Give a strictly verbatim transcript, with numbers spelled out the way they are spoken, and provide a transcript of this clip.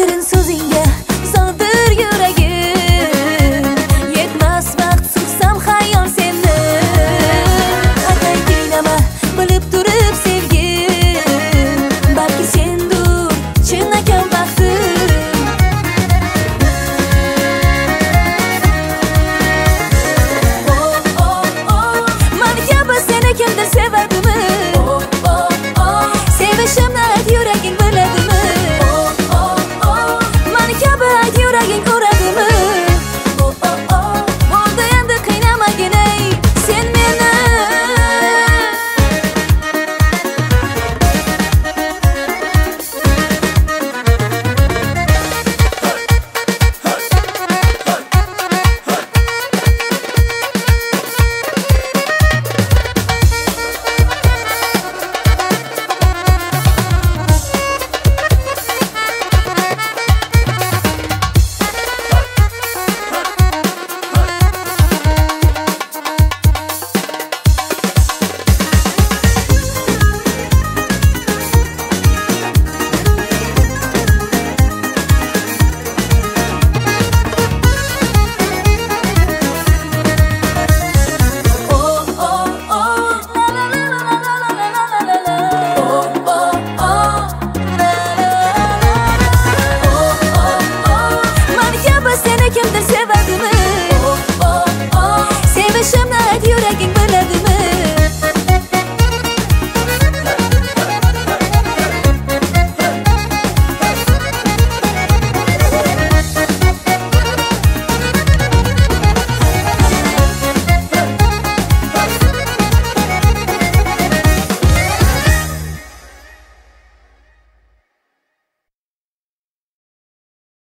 shouldn't.